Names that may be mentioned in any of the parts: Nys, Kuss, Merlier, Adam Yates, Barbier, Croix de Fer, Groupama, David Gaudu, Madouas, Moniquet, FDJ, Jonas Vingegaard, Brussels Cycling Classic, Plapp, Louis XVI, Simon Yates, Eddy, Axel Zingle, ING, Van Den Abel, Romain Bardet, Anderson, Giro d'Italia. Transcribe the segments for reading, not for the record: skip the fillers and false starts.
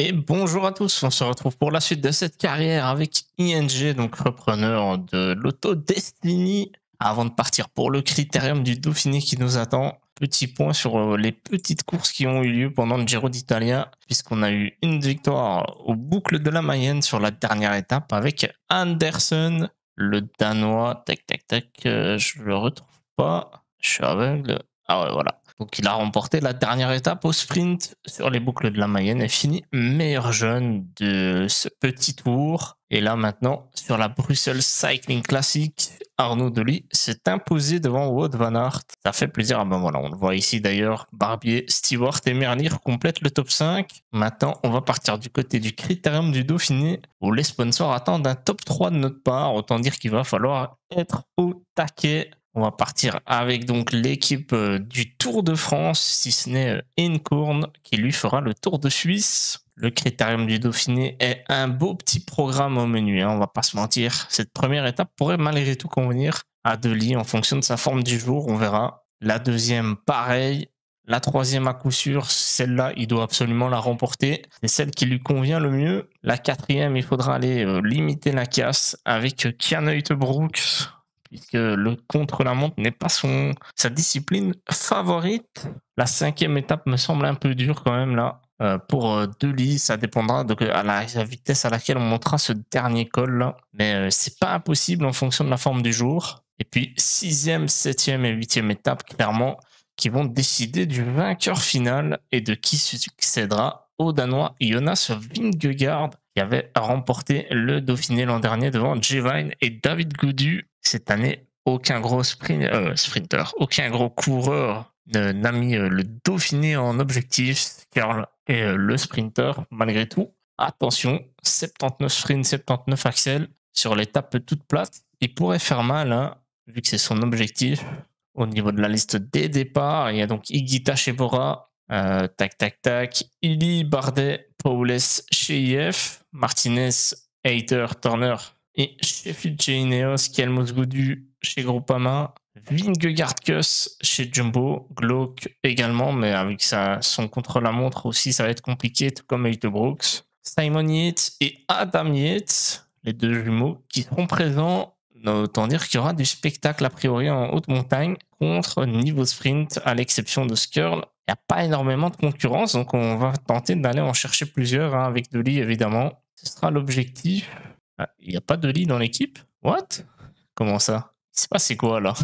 Et bonjour à tous, on se retrouve pour la suite de cette carrière avec ING, donc repreneur de l'Auto Destiny, avant de partir pour le Critérium du Dauphiné qui nous attend. Petit point sur les petites courses qui ont eu lieu pendant le Giro d'Italia, puisqu'on a eu une victoire aux Boucles de la Mayenne sur la dernière étape avec Anderson, le Danois, je le retrouve pas, je suis aveugle, ah ouais voilà. Donc il a remporté la dernière étape au sprint sur les Boucles de la Mayenne et fini meilleur jeune de ce petit tour. Et là maintenant, sur la Brussels Cycling Classic, Arnaud Doligeard s'est imposé devant Wout Van Aert. Ça fait plaisir, ah ben voilà, on le voit ici d'ailleurs, Barbier, Stewart et Merlier complètent le top 5. Maintenant, on va partir du côté du Critérium du Dauphiné, où les sponsors attendent un top 3 de notre part, autant dire qu'il va falloir être au taquet. On va partir avec donc l'équipe du Tour de France, si ce n'est Kron, qui lui fera le Tour de Suisse. Le Critérium du Dauphiné est un beau petit programme au menu, hein, on va pas se mentir. Cette première étape pourrait malgré tout convenir à De Lie en fonction de sa forme du jour, on verra. La deuxième, pareil. La troisième à coup sûr, celle-là, il doit absolument la remporter. C'est celle qui lui convient le mieux. La quatrième, il faudra aller limiter la casse avec Kian Eeckhout-Brooks, puisque le contre-la-montre n'est pas sa discipline favorite. La cinquième étape me semble un peu dure quand même là. Pour Delis, ça dépendra de la vitesse à laquelle on montera ce dernier col là. Mais c'est pas impossible en fonction de la forme du jour. Et puis sixième, septième et huitième étape clairement qui vont décider du vainqueur final et de qui succédera au Danois Jonas Vingegaard, qui avait remporté le Dauphiné l'an dernier devant Ewan et David Gaudu. Cette année, aucun gros sprinter, aucun gros coureur n'a mis le Dauphiné en objectif, car le sprinter, malgré tout, attention, 79 sprints, 79 axels sur l'étape toute plate. Il pourrait faire mal, hein, vu que c'est son objectif. Au niveau de la liste des départs, il y a donc Igita chez Bora, Ili, Bardet, Paules chez IF, Martinez, Hayter, Turner, et Sheffield chez Ineos, Skjelmose Gaudu chez Groupama, Vingegaard Kuss chez Jumbo, Glock également, mais avec son contre-la-montre aussi, ça va être compliqué, tout comme Eeckhout-Brooks, Simon Yates et Adam Yates, les deux jumeaux qui seront présents. Autant dire qu'il y aura du spectacle a priori en haute montagne. Contre niveau sprint, à l'exception de Skirl, il n'y a pas énormément de concurrence, donc on va tenter d'aller en chercher plusieurs, hein, avec De Lie évidemment. Ce sera l'objectif. Il n'y a pas De Lie dans l'équipe? What? Comment ça? Je sais pas c'est quoi là.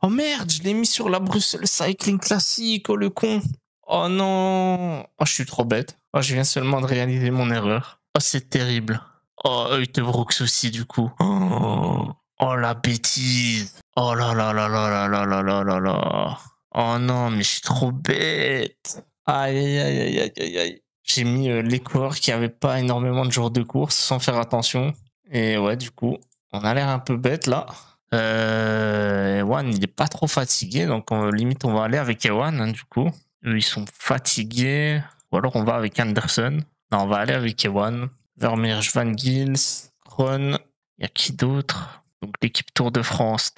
Oh merde, je l'ai mis sur la Bruxelles Cycling Classic, oh le con. Oh non. Oh je suis trop bête. Oh je viens seulement de réaliser mon erreur. Oh c'est terrible. Oh Eeckhout-Brooks aussi du coup. Oh la bêtise. Oh là là là là là là là là là là. Oh non mais je suis trop bête. Aïe aïe aïe aïe aïe aïe. J'ai mis les coureurs qui n'avaient pas énormément de jours de course sans faire attention. Et ouais, du coup, on a l'air un peu bête là. Ewan, il n'est pas trop fatigué. Donc, limite, on va aller avec Ewan, hein, du coup. Eux, ils sont fatigués. Ou alors, on va avec Anderson. Non, on va aller avec Ewan. Vermeersch, Van Gils, Kron. Il y a qui d'autre? Donc, l'équipe Tour de France.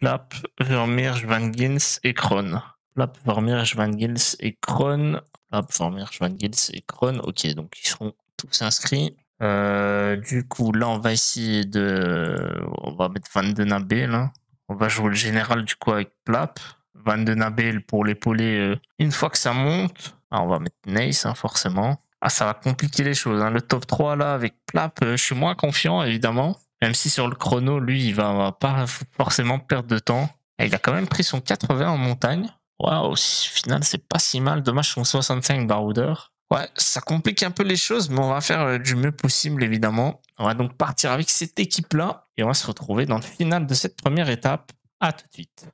Plapp, Vermeersch, Van Gils et Kron. Plapp, Vermeersch, Van Gils et Kron. Plapp, Vermeersch, Van Gils et Kron. Ok, donc ils seront tous inscrits. Du coup, là, on va essayer de... On va mettre Van Den Abel. Hein. On va jouer le général du coup avec Plapp. Van Den Abel pour l'épauler une fois que ça monte. Alors, on va mettre Nys, hein, forcément. Ah, ça va compliquer les choses. Hein. Le top 3, là, avec Plapp, je suis moins confiant, évidemment. Même si sur le chrono, lui, il va pas forcément perdre de temps. Et il a quand même pris son 80 en montagne. Waouh, au final, c'est pas si mal. Dommage son 65 baroudeur. Ouais, ça complique un peu les choses, mais on va faire du mieux possible, évidemment. On va donc partir avec cette équipe-là et on va se retrouver dans le final de cette première étape. À tout de suite.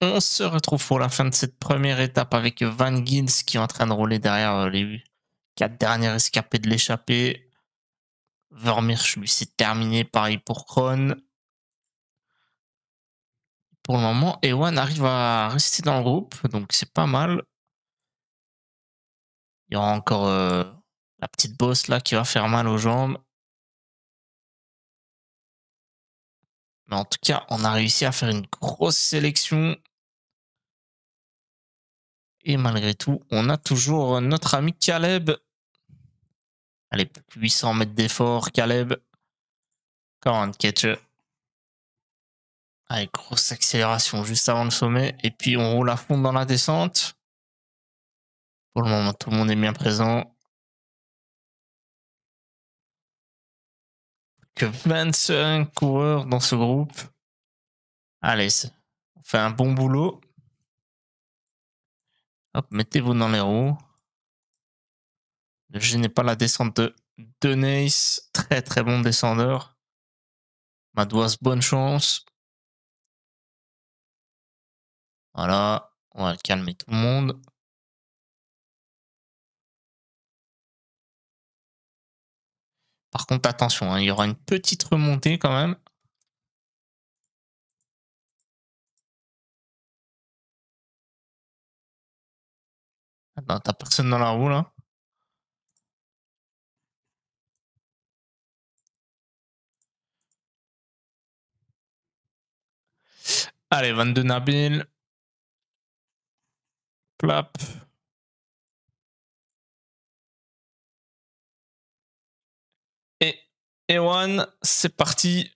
On se retrouve pour la fin de cette première étape avec Van Gils qui est en train de rouler derrière les 4 dernières escapées de l'échappée. Vermeersch, lui, c'est terminé. Pareil pour Kron. Pour le moment, Ewan arrive à rester dans le groupe, donc c'est pas mal. Il y aura encore la petite bosse là qui va faire mal aux jambes. Mais en tout cas, on a réussi à faire une grosse sélection. Et malgré tout, on a toujours notre ami Caleb Allez, 800 mètres d'effort, Caleb. Coran Ketche. Allez, grosse accélération juste avant le sommet. Et puis, on roule à fond dans la descente. Pour le moment, tout le monde est bien présent. Que 25 coureurs dans ce groupe. Allez, on fait un bon boulot. Hop, mettez-vous dans les roues. Ne gênez pas la descente de Nys. Très très bon descendeur. Madouas, bonne chance. Voilà, on va calmer tout le monde. Par contre, attention, hein, il y aura une petite remontée quand même. Attends, t'as personne dans la roue là. Allez, Van Den Abel. Plapp. Ewan, c'est parti.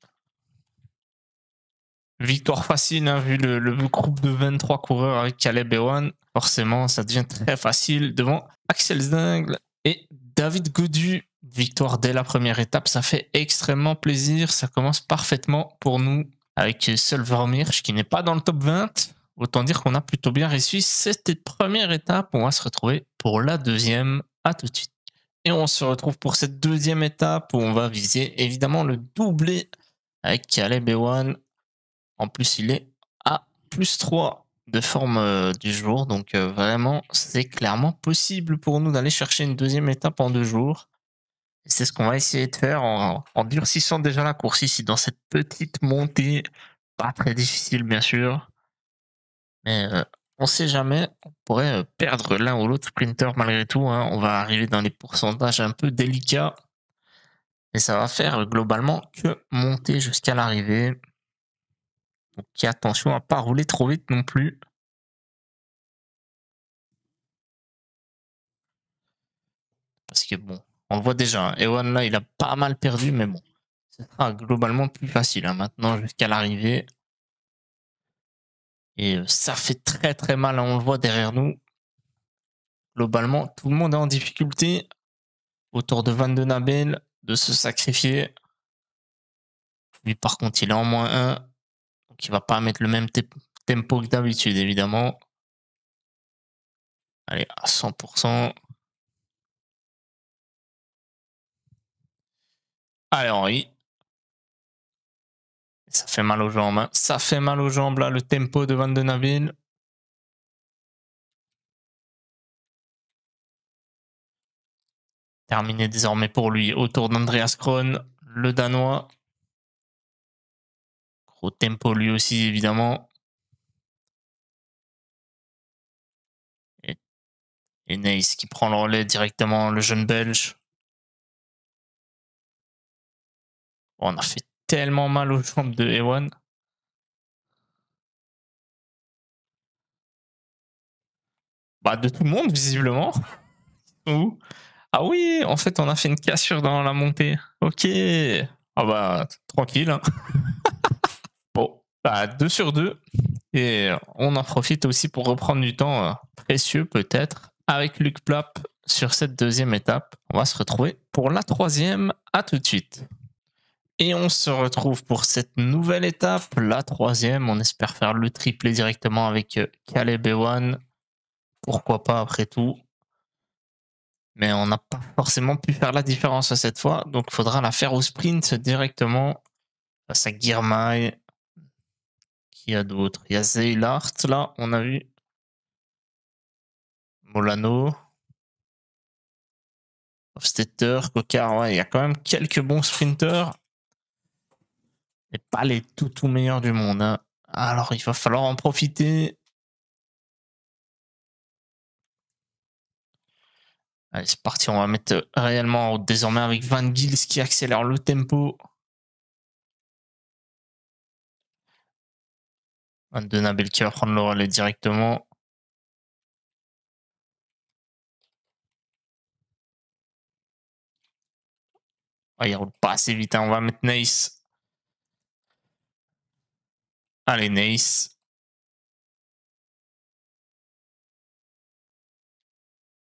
Victoire facile, hein, vu le groupe de 23 coureurs avec Caleb Ewan. Forcément, ça devient très facile devant Axel Zingle et David Gaudu. Victoire dès la première étape, ça fait extrêmement plaisir. Ça commence parfaitement pour nous avec seul Vermeersch qui n'est pas dans le top 20. Autant dire qu'on a plutôt bien réussi cette première étape. On va se retrouver pour la deuxième. À tout de suite. Et on se retrouve pour cette deuxième étape où on va viser évidemment le doublé avec Caleb Ewan. En plus, il est à plus 3 de forme du jour. Donc vraiment, c'est clairement possible pour nous d'aller chercher une deuxième étape en 2 jours. C'est ce qu'on va essayer de faire en durcissant déjà la course ici dans cette petite montée. Pas très difficile, bien sûr. Mais... on ne sait jamais, on pourrait perdre l'un ou l'autre sprinter malgré tout. Hein. On va arriver dans les pourcentages un peu délicats. Mais ça va faire globalement que monter jusqu'à l'arrivée. Donc attention à ne pas rouler trop vite non plus. Parce que bon, on le voit déjà. Hein. Ewan là, il a pas mal perdu, mais bon. Ce sera globalement plus facile hein, maintenant jusqu'à l'arrivée. Et ça fait très très mal, on le voit derrière nous. Globalement, tout le monde est en difficulté. Autour de Van Den Abel, de se sacrifier. Lui par contre, il est en moins 1. Donc il ne va pas mettre le même tempo que d'habitude, évidemment. Allez, à 100%. Allez, Henri. Ça fait mal aux jambes, hein. Ça fait mal aux jambes, là, le tempo de Van Den Abel. Terminé désormais pour lui, autour d'Andreas Kron, le Danois. Gros tempo lui aussi, évidemment. Et Nys qui prend le relais directement, le jeune Belge. Bon, on a fait tellement mal aux jambes de Ewan. Bah de tout le monde visiblement. Ah oui, en fait on a fait une cassure dans la montée. Ok. Ah bah tranquille. Hein. Bon, bah 2 sur 2. Et on en profite aussi pour reprendre du temps précieux peut-être avec Luc Plapp sur cette deuxième étape. On va se retrouver pour la troisième. À tout de suite. Et on se retrouve pour cette nouvelle étape, la troisième. On espère faire le triplé directement avec Caleb Ewan. Pourquoi pas après tout. Mais on n'a pas forcément pu faire la différence à cette fois. Donc il faudra la faire au sprint directement face à Girmay. Qui a d'autres? Il y a Zeilhart là, on a vu. Molano. Hofstetter, Cocard. Ouais, il y a quand même quelques bons sprinters. Et pas les tout meilleurs du monde. Hein. Alors, il va falloir en profiter. Allez, c'est parti. On va mettre réellement en route désormais avec Van Gils qui accélère le tempo. Van Den Abel qui va prendre le relais directement. Oh, il roule pas assez vite, hein. On va mettre Nys. Allez, Nys.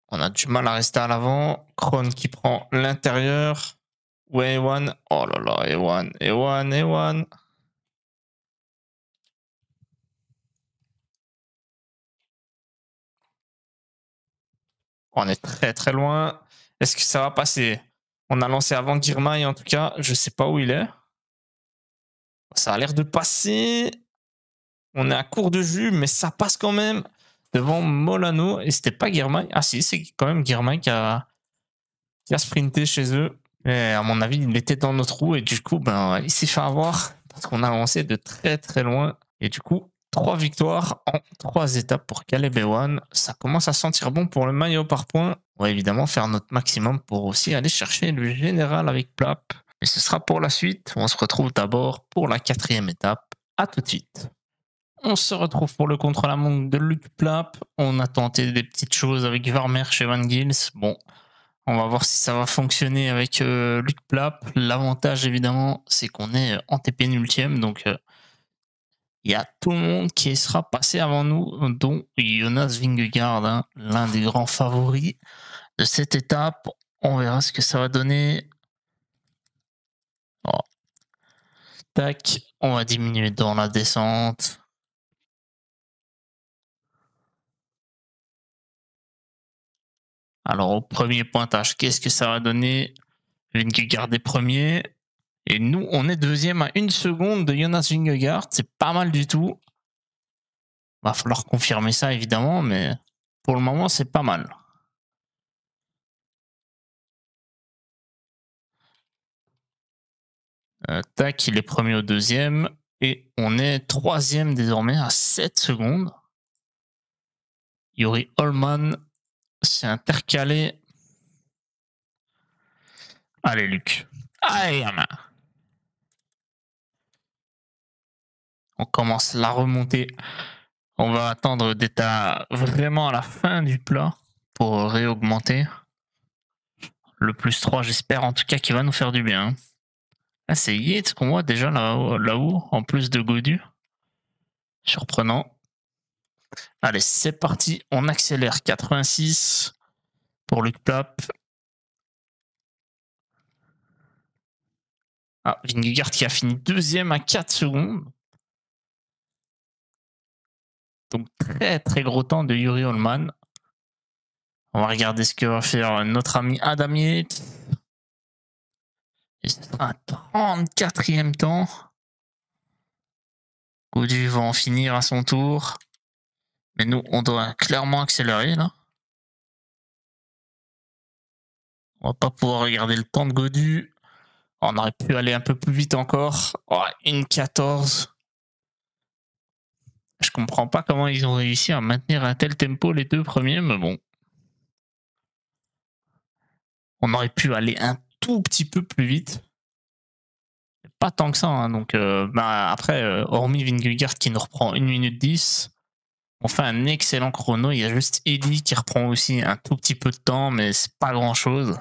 On a du mal à rester à l'avant. Kron qui prend l'intérieur. Ouais, Ewan. Oh là là, Ewan. On est très très loin. Est-ce que ça va passer? On a lancé avant Girmay en tout cas. Je sais pas où il est. Ça a l'air de passer. On est à court de jus, mais ça passe quand même. Devant Molano, et c'était pas Girmay. Ah si, c'est quand même Girmay qui a sprinté chez eux. Et à mon avis, il était dans notre roue et du coup, ben, il s'est fait avoir parce qu'on a lancé de très très loin. Et du coup, 3 victoires en 3 étapes pour Caleb Ewan. Ça commence à sentir bon pour le maillot par points. On va évidemment faire notre maximum pour aussi aller chercher le général avec Plapp. Et ce sera pour la suite. On se retrouve d'abord pour la 4e étape. À tout de suite. On se retrouve pour le contre-la-montre de Luc Plapp. On a tenté des petites choses avec Vermeersch et Van Gils. Bon, on va voir si ça va fonctionner avec Luc Plapp. L'avantage, évidemment, c'est qu'on est antépénultième. Donc, il y a tout le monde qui sera passé avant nous, dont Jonas Vingegaard, hein, l'un des grands favoris de cette étape. On verra ce que ça va donner. Oh. Tac, on va diminuer dans la descente. Alors, au premier pointage, qu'est-ce que ça va donner? Vingegaard est premier. Et nous, on est deuxième à 1 seconde de Jonas Vingegaard. C'est pas mal du tout. Va falloir confirmer ça, évidemment, mais pour le moment, c'est pas mal. Tac, il est premier au deuxième. Et on est troisième désormais à 7 secondes. Yuri Hollmann. C'est intercalé. Allez, Luc. Allez, gamin. On commence la remontée. On va attendre d'être vraiment à la fin du plat pour réaugmenter. Le +3, j'espère en tout cas qu'il va nous faire du bien. Là, c'est Yates qu'on voit déjà là-haut, en plus de Gaudu. Surprenant. Allez, c'est parti, on accélère. 86 pour Luc Plapp. Ah, Vingegaard qui a fini deuxième à 4 secondes. Donc très très gros temps de Yuri Hollmann. On va regarder ce que va faire notre ami Adam Yates. Et ce sera un 34e temps. Gaudu va en finir à son tour. Mais nous, on doit clairement accélérer, là. On va pas pouvoir regarder le temps de Gaudu. On aurait pu aller un peu plus vite encore. Oh, 1,14. Je comprends pas comment ils ont réussi à maintenir un tel tempo les deux premiers, mais bon. On aurait pu aller un tout petit peu plus vite. Pas tant que ça, hein. Donc, après, hormis Vingegaard qui nous reprend 1 minute 10... On fait un excellent chrono. Il y a juste Eddy qui reprend aussi un tout petit peu de temps, mais c'est pas grand chose.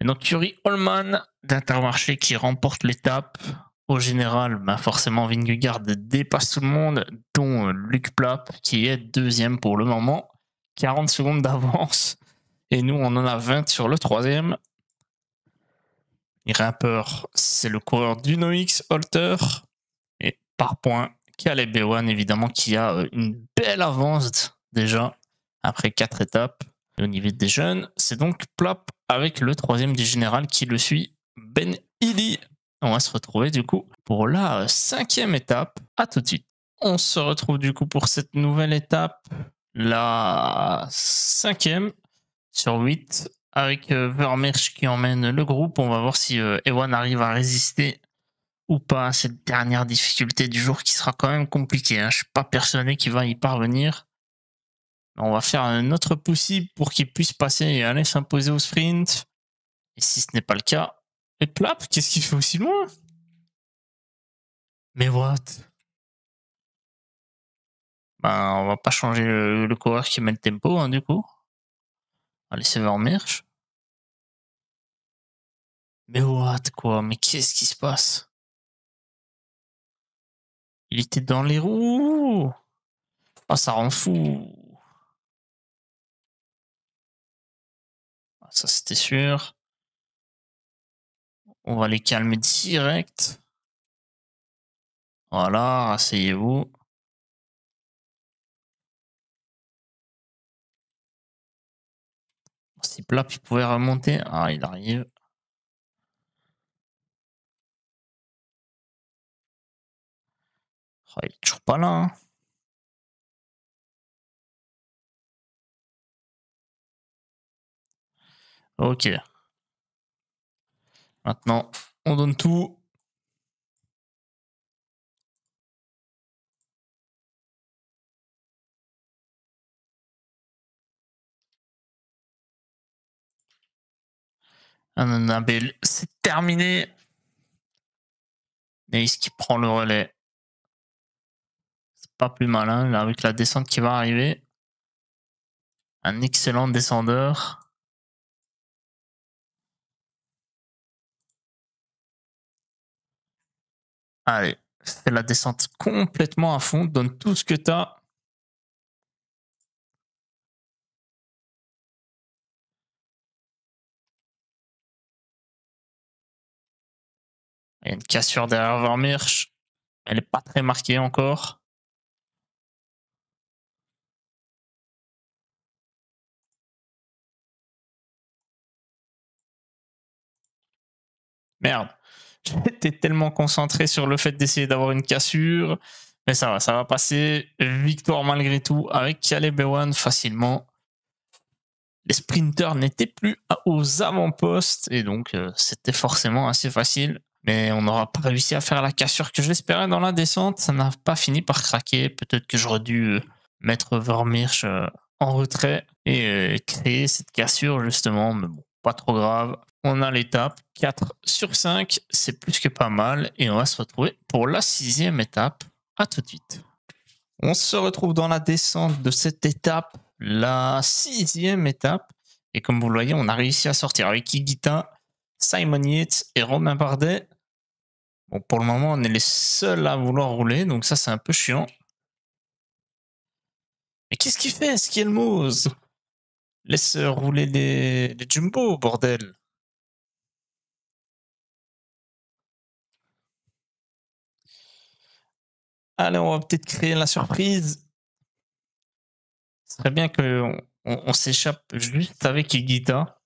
Et donc Yuri Hollmann d'Intermarché qui remporte l'étape. Au général, bah forcément Vingegaard dépasse tout le monde, dont Luc Plapp qui est deuxième pour le moment. 40 secondes d'avance. Et nous, on en a 20 sur le troisième. Il rappeur, c'est le coureur du NoX Holter. Et par points, Caleb Ewan, évidemment, qui a une belle avance déjà après 4 étapes. Et au niveau des jeunes, c'est donc Plapp avec le troisième du général qui le suit, Ben Ili. On va se retrouver du coup pour la 5e étape. À tout de suite. On se retrouve du coup pour cette nouvelle étape, la 5e sur 8, avec Vermeersch qui emmène le groupe. On va voir si Ewan arrive à résister ou pas à cette dernière difficulté du jour qui sera quand même compliquée. Hein. Je suis pas persuadé qu'il va y parvenir. On va faire notre possible pour qu'il puisse passer et aller s'imposer au sprint. Et si ce n'est pas le cas... Et Plapp, qu'est-ce qu'il fait aussi loin? Mais what? Ben, on va pas changer le coureur qui met le tempo, hein, du coup. On va laisser Vermeersch. Mais what, quoi? Mais qu'est-ce qui se passe? Il était dans les roues. Ah, ça rend fou. Ça, c'était sûr. On va les calmer direct. Voilà, rasseyez-vous. Si Plapp, il pouvait remonter. Ah, il arrive. Oh, il est toujours pas là. Hein. Ok. Maintenant, on donne tout. Van Den Abel, c'est terminé. Nys qui prend le relais. C'est pas plus mal, hein, avec la descente qui va arriver. Un excellent descendeur. Allez, fais la descente complètement à fond. Donne tout ce que tu as. Il y a une cassure derrière Vermeersch. Elle n'est pas très marquée encore. Merde. J'étais tellement concentré sur le fait d'essayer d'avoir une cassure. Mais ça va passer. Victoire malgré tout avec Caleb Ewan facilement. Les sprinters n'étaient plus aux avant-postes. Et donc, c'était forcément assez facile. Mais on n'aura pas réussi à faire la cassure que j'espérais dans la descente. Ça n'a pas fini par craquer. Peut-être que j'aurais dû mettre Vermeersch en retrait et créer cette cassure justement. Mais bon, pas trop grave. On a l'étape 4 sur 5. C'est plus que pas mal. Et on va se retrouver pour la 6e étape. À tout de suite. On se retrouve dans la descente de cette étape. La 6e étape. Et comme vous le voyez, on a réussi à sortir avec Igita, Simon Yates et Romain Bardet. Bon, pour le moment, on est les seuls à vouloir rouler, donc ça, c'est un peu chiant. Mais qu'est-ce qu'il fait, Skjelmose? Laisse rouler les jumbos, bordel. Allez, on va peut-être créer la surprise. Ce serait bien qu'on s'échappe juste avec Igita.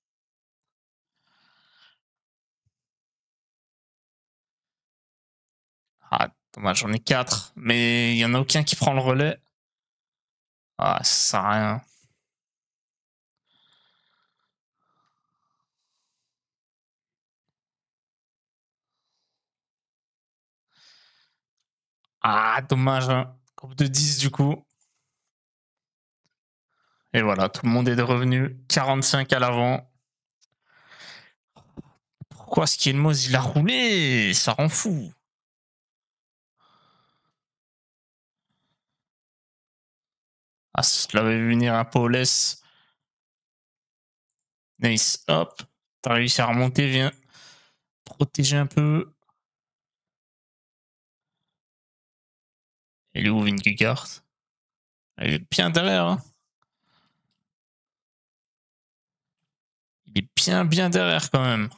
Ah, dommage, j'en ai 4, mais il n'y en a aucun qui prend le relais. Ah, ça sert à rien. Ah, dommage, hein. Groupe de 10 du coup. Et voilà, tout le monde est de revenu. 45 à l'avant. Pourquoi Skjelmose, il a roulé? Ça rend fou. Ah, je l'avais vu venir un peu au laisse. Nys, hop. T'as réussi à remonter, viens. Protéger un peu. Elle est où, Vingegaard? Elle est bien derrière. Hein. Il est bien derrière quand même.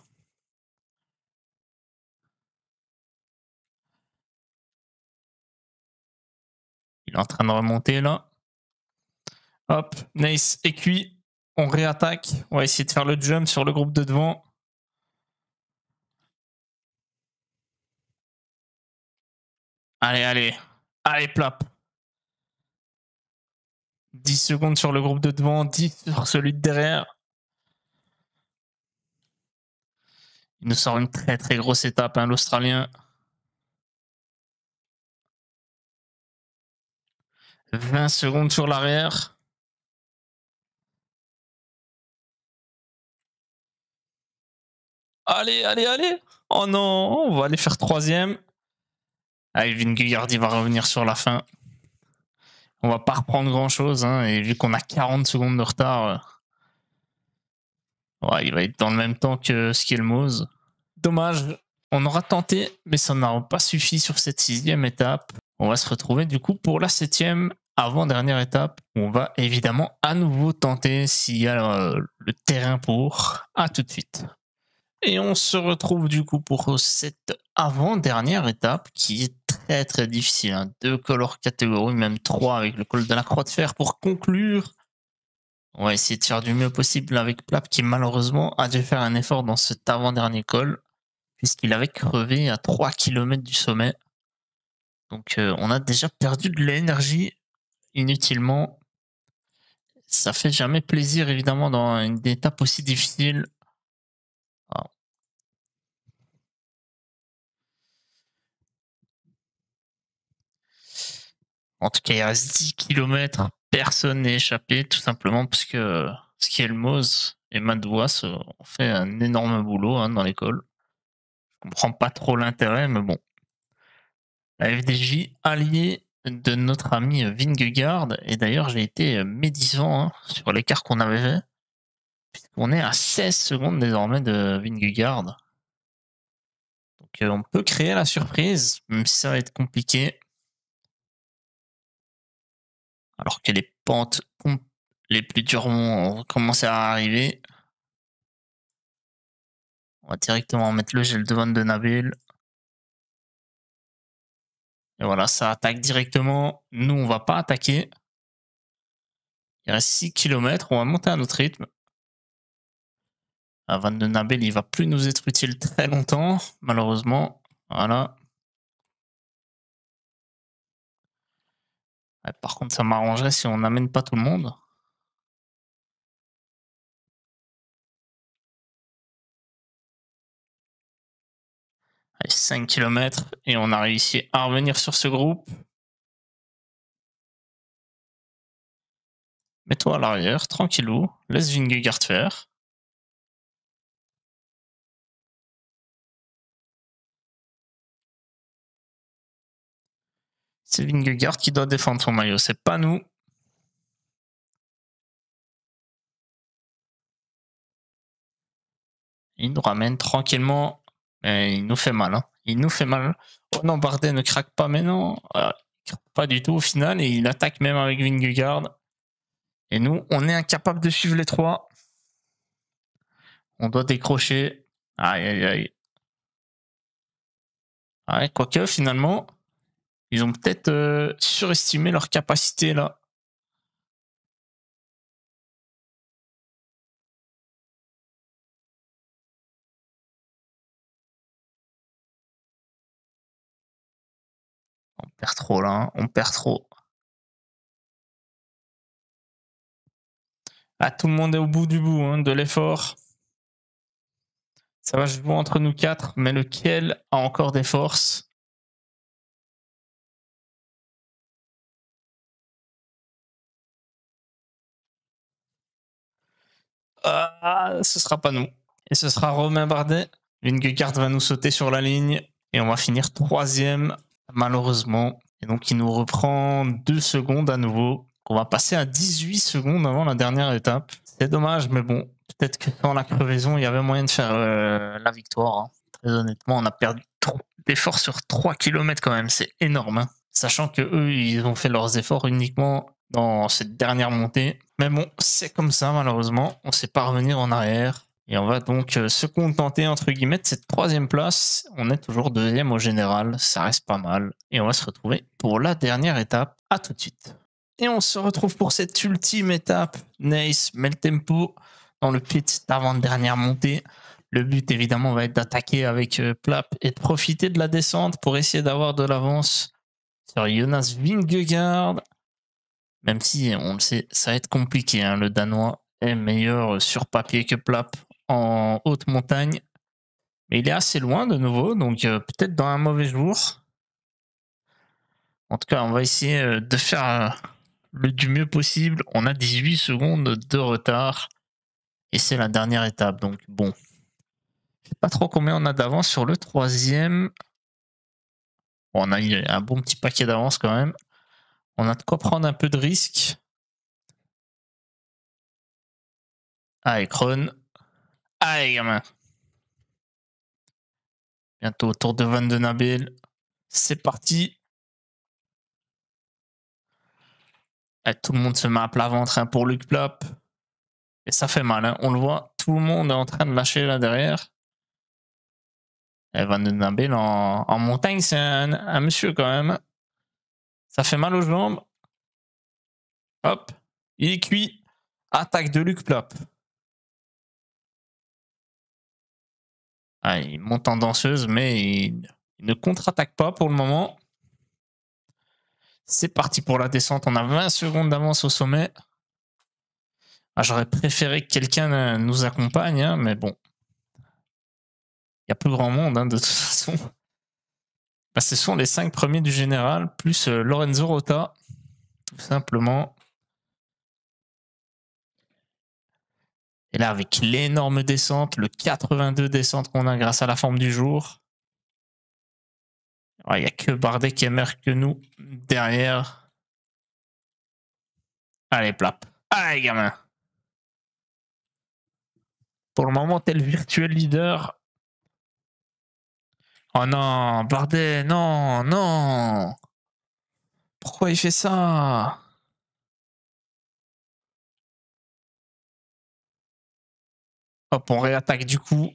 Il est en train de remonter là. Hop, Nys est cuit. On réattaque. On va essayer de faire le jump sur le groupe de devant. Allez, allez. Allez, Plapp. 10 secondes sur le groupe de devant, 10 sur celui de derrière. Il nous sort une très très grosse étape, hein, l'Australien. 20 secondes sur l'arrière. Allez, allez, allez! Oh non, on va aller faire 3e. Allez, Vingegaard, il va revenir sur la fin. On va pas reprendre grand-chose, hein, et vu qu'on a 40 secondes de retard, ouais, il va être dans le même temps que Skjelmose. Dommage, on aura tenté, mais ça n'aura pas suffi sur cette 6e étape. On va se retrouver du coup pour la 7e avant-dernière étape, où on va évidemment à nouveau tenter s'il y a le terrain pour. À tout de suite. Et on se retrouve du coup pour cette avant-dernière étape qui est très très difficile. Hein. 2 cols hors catégorie, même 3 avec le col de la Croix de Fer pour conclure. On va essayer de faire du mieux possible avec Plapp qui malheureusement a dû faire un effort dans cet avant-dernier col puisqu'il avait crevé à 3 km du sommet. Donc on a déjà perdu de l'énergie inutilement. Ça fait jamais plaisir évidemment dans une étape aussi difficile. En tout cas, il reste 10 km, personne n'est échappé, tout simplement parce que Skjelmose et Madouas ont fait un énorme boulot hein, dans l'école. Je comprends pas trop l'intérêt, mais bon. La FDJ alliée de notre ami Vingegaard, et d'ailleurs j'ai été médisant hein, sur l'écart qu'on avait fait, puisqu'on est à 16 secondes désormais de Vingegaard. Donc on peut créer la surprise, même si ça va être compliqué. Alors que les pentes les plus dures vont commencer à arriver. On va directement mettre le gel de Van Den Abel. Et voilà, ça attaque directement. Nous, on va pas attaquer. Il reste 6 km. On va monter à notre rythme. À Van Den Abel, il va plus nous être utile très longtemps, malheureusement. Voilà. Par contre, ça m'arrangerait si on n'amène pas tout le monde. Allez, 5 km et on a réussi à revenir sur ce groupe. Mets-toi à l'arrière, tranquillou. Laisse Vingegaard faire. C'est Vingegaard qui doit défendre son maillot, c'est pas nous. Il nous ramène tranquillement, mais il nous fait mal. Hein. Il nous fait mal. Oh non, Bardet ne craque pas, mais non. Voilà. Il craque pas du tout au final, et il attaque même avec Vingegaard. Et nous, on est incapable de suivre les trois. On doit décrocher. Aïe, aïe, aïe. Ouais, quoique, finalement... Ils ont peut-être surestimé leur capacité là. On perd trop là, hein. On perd trop. Ah, tout le monde est au bout du bout hein, de l'effort. Ça va, je vois entre nous 4, mais lequel a encore des forces? Ce sera pas nous. Et ce sera Romain Bardet. Vingegaard va nous sauter sur la ligne. Et on va finir 3e, malheureusement. Et donc, il nous reprend 2 secondes à nouveau. On va passer à 18 secondes avant la dernière étape. C'est dommage, mais bon, peut-être que dans la crevaison, il y avait moyen de faire la victoire. Hein. Très honnêtement, on a perdu trop d'efforts sur 3 km quand même. C'est énorme. Hein. Sachant que eux, ils ont fait leurs efforts uniquement dans cette dernière montée. Mais bon, c'est comme ça malheureusement, on ne sait pas revenir en arrière. Et on va donc se contenter entre guillemets de cette 3e place. On est toujours 2e au général, ça reste pas mal. Et on va se retrouver pour la dernière étape, à tout de suite. Et on se retrouve pour cette ultime étape. Nys met le tempo dans le pit d'avant-dernière montée. Le but évidemment va être d'attaquer avec Plapp et de profiter de la descente pour essayer d'avoir de l'avance sur Jonas Vingegaard. Même si, on le sait, ça va être compliqué. Hein. Le Danois est meilleur sur papier que Plapp en haute montagne. Mais il est assez loin de nouveau, donc peut-être dans un mauvais jour. En tout cas, on va essayer de faire du mieux possible. On a 18 secondes de retard. Et c'est la dernière étape, donc bon. Je ne sais pas trop combien on a d'avance sur le 3e. Bon, on a eu un bon petit paquet d'avance quand même. On a de quoi prendre un peu de risque. Allez, Kron. Allez, gamin. Bientôt au tour de Van Den Abel. C'est parti. Et tout le monde se met à plat ventre hein, pour Luc Plapp. Et ça fait mal, hein. On le voit, tout le monde est en train de lâcher là derrière. Et Van Den Abel en montagne, c'est un monsieur quand même. Ça fait mal aux jambes. Hop, il est cuit. Attaque de Luc Plapp. Ah, il monte en danseuse, mais il ne contre-attaque pas pour le moment. C'est parti pour la descente. On a 20 secondes d'avance au sommet. Ah, j'aurais préféré que quelqu'un nous accompagne, hein, mais bon. Il n'y a plus grand monde, hein, de toute façon. Bah, ce sont les 5 premiers du général, plus Lorenzo Rota, tout simplement. Et là, avec l'énorme descente, le 82 descente qu'on a grâce à la forme du jour. Il n'y a que Bardet qui est meilleur que nous derrière. Allez, Plapp. Allez, gamin. Pour le moment, t'es le virtuel leader. Oh non, Bardet, non, non. Pourquoi il fait ça ? Hop, on réattaque du coup.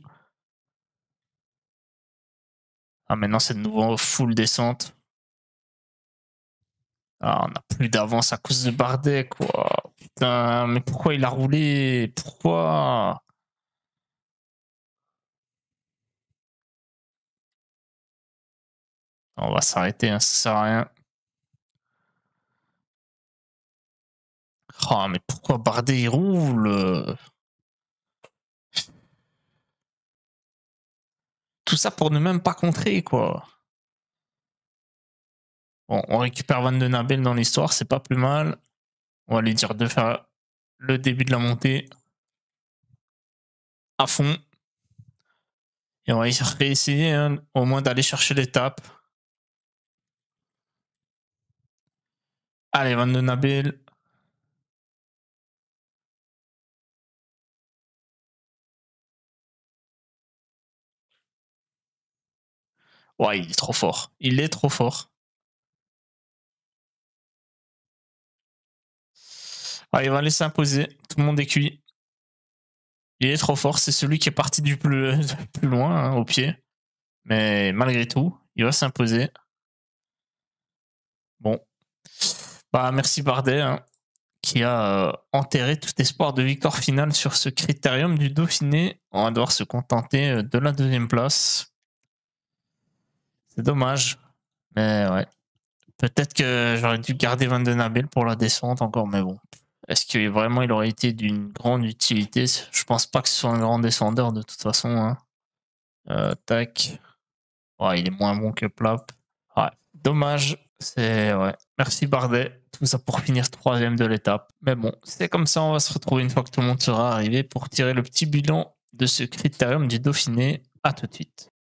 Ah, maintenant c'est de nouveau full descente. Ah, on n'a plus d'avance à cause de Bardet, quoi. Putain, mais pourquoi il a roulé? Pourquoi? On va s'arrêter, hein, ça sert à rien. Oh, mais pourquoi Bardet il roule? Tout ça pour ne même pas contrer, quoi. Bon, on récupère Van Den Abel dans l'histoire, c'est pas plus mal. On va lui dire de faire le début de la montée à fond. Et on va réessayer, hein, au moins d'aller chercher l'étape. Allez, Van Den Abel. Ouais, il est trop fort. Il est trop fort. Ah, il va laisser imposer. Tout le monde est cuit. Il est trop fort. C'est celui qui est parti du plus loin, hein, au pied. Mais malgré tout, il va s'imposer. Bon. Bah, merci Bardet, hein, qui a enterré tout espoir de victoire finale sur ce critérium du Dauphiné. On va devoir se contenter de la 2e place. C'est dommage, mais ouais. Peut-être que j'aurais dû garder Van Den Abel pour la descente encore, mais bon. Est-ce que vraiment il aurait été d'une grande utilité? Je pense pas que ce soit un grand descendeur de toute façon. Hein. Tac. Ouais, il est moins bon que Plapp. Ouais, dommage. C'est ouais. Merci Bardet. Tout ça pour finir 3e de l'étape. Mais bon, c'est comme ça. On va se retrouver une fois que tout le monde sera arrivé pour tirer le petit bilan de ce critérium du Dauphiné. À tout de suite.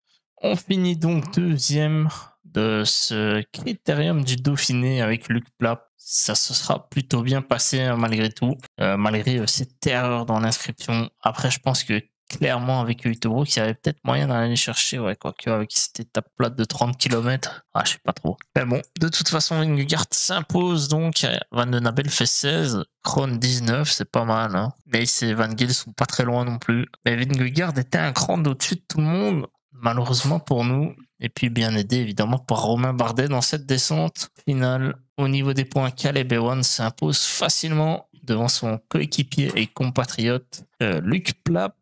On finit donc 2e de ce critérium du Dauphiné avec Luc Plapp. Ça se sera plutôt bien passé, hein, malgré tout, malgré cette erreur dans l'inscription. Après, je pense que clairement avec Eeckhout-Brooks, il y avait peut-être moyen d'aller chercher, ouais, quoique avec cette étape plate de 30 km. Ah, je sais pas trop. Mais bon, de toute façon, Vingegaard s'impose donc. Van Den Abel fait 16, Kron 19, c'est pas mal. Hein. Mais ces Van Gils sont pas très loin non plus. Mais Vingegaard était un cran au-dessus de tout le monde. Malheureusement pour nous, et puis bien aidé évidemment par Romain Bardet dans cette descente finale. Au niveau des points, Caleb Ewan s'impose facilement devant son coéquipier et compatriote Luc Plapp.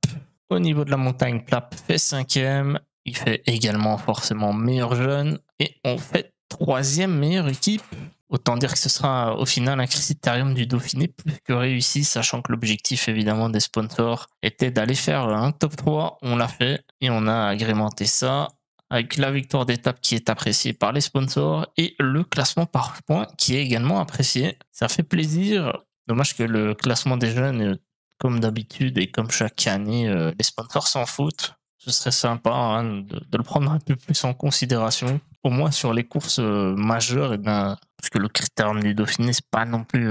Au niveau de la montagne, Plapp fait 5e. Il fait également forcément meilleur jeune. Et on fait 3e meilleure équipe. Autant dire que ce sera au final un critérium du Dauphiné plus que réussi, sachant que l'objectif évidemment des sponsors était d'aller faire un top 3. On l'a fait et on a agrémenté ça avec la victoire d'étape qui est appréciée par les sponsors et le classement par points qui est également apprécié. Ça fait plaisir. Dommage que le classement des jeunes, comme d'habitude et comme chaque année, les sponsors s'en foutent. Ce serait sympa, hein, de le prendre un peu plus en considération, au moins sur les courses majeures, et bien, parce que le critérium du Dauphiné, c'est pas non plus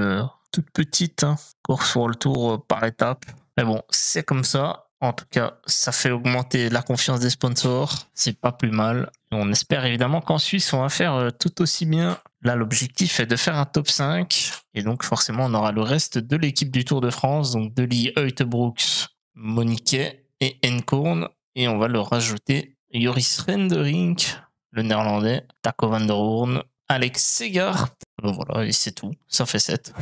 toute petite, hein, course sur le tour par étape. Mais bon, c'est comme ça. En tout cas, ça fait augmenter la confiance des sponsors. C'est pas plus mal. On espère évidemment qu'en Suisse, on va faire tout aussi bien. Là, l'objectif est de faire un top 5. Et donc, forcément, on aura le reste de l'équipe du Tour de France. Donc, De Lie, Eeckhout-Brooks, Moniquet et Enkorn. Et on va leur rajouter Joris Renderink, le Néerlandais, Taco van der Hoorn, Alex Segar. Voilà, et c'est tout. Ça fait 7.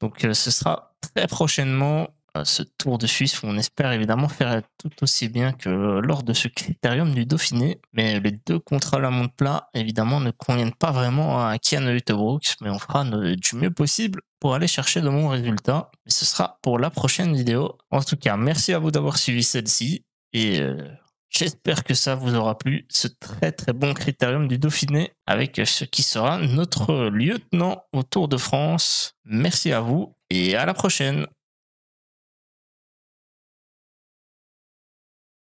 Donc, ce sera très prochainement... ce Tour de Suisse où on espère évidemment faire tout aussi bien que lors de ce Critérium du Dauphiné. Mais les deux contrats à la monte plat, évidemment, ne conviennent pas vraiment à Kian Eeckhout-Brooks, mais on fera du mieux possible pour aller chercher de bons résultats. Et ce sera pour la prochaine vidéo. En tout cas, merci à vous d'avoir suivi celle-ci et j'espère que ça vous aura plu, ce très très bon Critérium du Dauphiné avec ce qui sera notre lieutenant au Tour de France. Merci à vous et à la prochaine.